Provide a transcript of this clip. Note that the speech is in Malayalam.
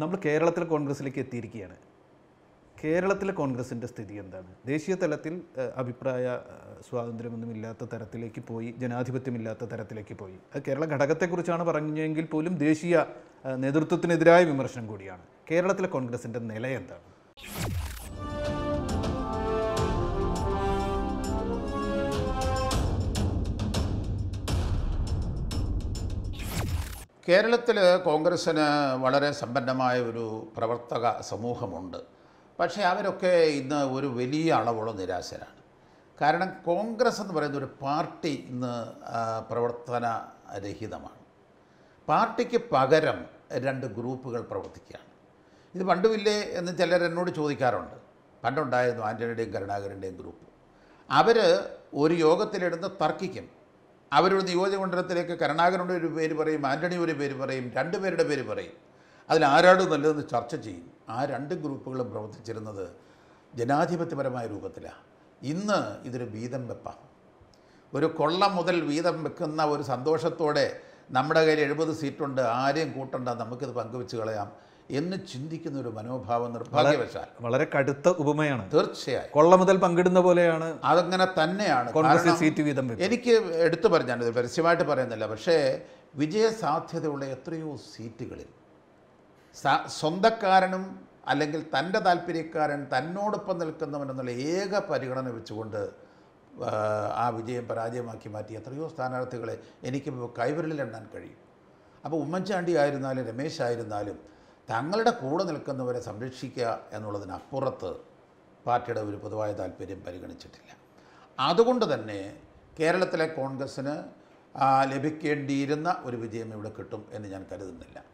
നമ്മൾ കേരളത്തിലെ കോൺഗ്രസിലേക്ക് എത്തിയിരിക്കുകയാണ്. കേരളത്തിലെ കോൺഗ്രസിൻ്റെ സ്ഥിതി എന്താണ്? ദേശീയ തലത്തിൽ അഭിപ്രായ സ്വാതന്ത്ര്യമൊന്നുമില്ലാത്ത തരത്തിലേക്ക് പോയി, ജനാധിപത്യമില്ലാത്ത തരത്തിലേക്ക് പോയി. അത് കേരള ഘടകത്തെക്കുറിച്ചാണ് പറഞ്ഞെങ്കിൽ പോലും ദേശീയ നേതൃത്വത്തിനെതിരായ വിമർശനം കൂടിയാണ്. കേരളത്തിലെ കോൺഗ്രസിൻ്റെ നില എന്താണ്? കേരളത്തിൽ കോൺഗ്രസ്സിന് വളരെ സമ്പന്നമായ ഒരു പ്രവർത്തക സമൂഹമുണ്ട്. പക്ഷേ അവരൊക്കെ ഇന്ന് ഒരു വലിയ അളവുള്ള നിരാശരാണ്. കാരണം കോൺഗ്രസ് എന്ന് പറയുന്ന ഒരു പാർട്ടി ഇന്ന് പ്രവർത്തനരഹിതമാണ്. പാർട്ടിക്ക് പകരം രണ്ട് ഗ്രൂപ്പുകൾ പ്രവർത്തിക്കുകയാണ്. ഇത് പണ്ടുമില്ലേ എന്ന് ചിലരെന്നോട് ചോദിക്കാറുണ്ട്. പണ്ടുണ്ടായിരുന്നു ആൻ്റണിയുടെയും കരുണാകരൻ്റെയും ഗ്രൂപ്പ്. അവർ ഒരു യോഗത്തിലിരുന്ന് തർക്കിക്കും. അവരൊരു നിയോജകമണ്ഡലത്തിലേക്ക് കരുണാകരൻ്റെ ഒരു പേര് പറയും, ആൻ്റണി ഒരു പേര് പറയും, രണ്ടുപേരുടെ പേര് പറയും. അതിലാരാണ് നല്ലതെന്ന് ചർച്ച ചെയ്യും. ആ രണ്ട് ഗ്രൂപ്പുകളും പ്രവർത്തിച്ചിരുന്നത് ജനാധിപത്യപരമായ രൂപത്തിലാണ്. ഇന്ന് ഇതൊരു വീതം വെപ്പാണ്. ഒരു കൊള്ളം മുതൽ വീതം വെക്കുന്ന ഒരു സന്തോഷത്തോടെ നമ്മുടെ കയ്യിൽ 70 സീറ്റുണ്ട്, ആരെയും കൂട്ടണ്ട, നമുക്കിത് പങ്കുവെച്ച് കളയാം എന്ന് ചിന്തിക്കുന്ന ഒരു മനോഭാവം നിർഭാഗ്യവശാൽ വളരെ കടുത്ത ഉപമയാണ്. തീർച്ചയായും കൊള്ള മുതൽ പങ്കിടുന്ന പോലെയാണ്. അതങ്ങനെ തന്നെയാണ്. സീറ്റ് വീതം എനിക്ക് എടുത്തു പറഞ്ഞാണ്, പരസ്യമായിട്ട് പറയുന്നില്ല, പക്ഷേ വിജയസാധ്യതയുള്ള എത്രയോ സീറ്റുകളിൽ സ്വന്തക്കാരനും അല്ലെങ്കിൽ തൻ്റെ താല്പര്യക്കാരൻ തന്നോടൊപ്പം നിൽക്കുന്നവനെന്നുള്ള ഏക പരിഗണന വെച്ചുകൊണ്ട് ആ വിജയം പരാജയമാക്കി മാറ്റി എത്രയോ സ്ഥാനാർത്ഥികളെ എനിക്ക് കൈവിരലിലെണ്ണാൻ കഴിയും. അപ്പോൾ ഉമ്മൻചാണ്ടി ആയിരുന്നാലും രമേശ് ആയിരുന്നാലും തങ്ങളുടെ കൂടെ നിൽക്കുന്നവരെ സംരക്ഷിക്കുക എന്നുള്ളതിനപ്പുറത്ത് പാർട്ടിയുടെ ഒരു പൊതുവായ താല്പര്യം പരിഗണിച്ചിട്ടില്ല. അതുകൊണ്ട് തന്നെ കേരളത്തിലെ കോൺഗ്രസ്സിന് ലഭിക്കേണ്ടിയിരുന്ന ഒരു വിജയം ഇവിടെ കിട്ടും എന്ന് ഞാൻ കരുതുന്നില്ല.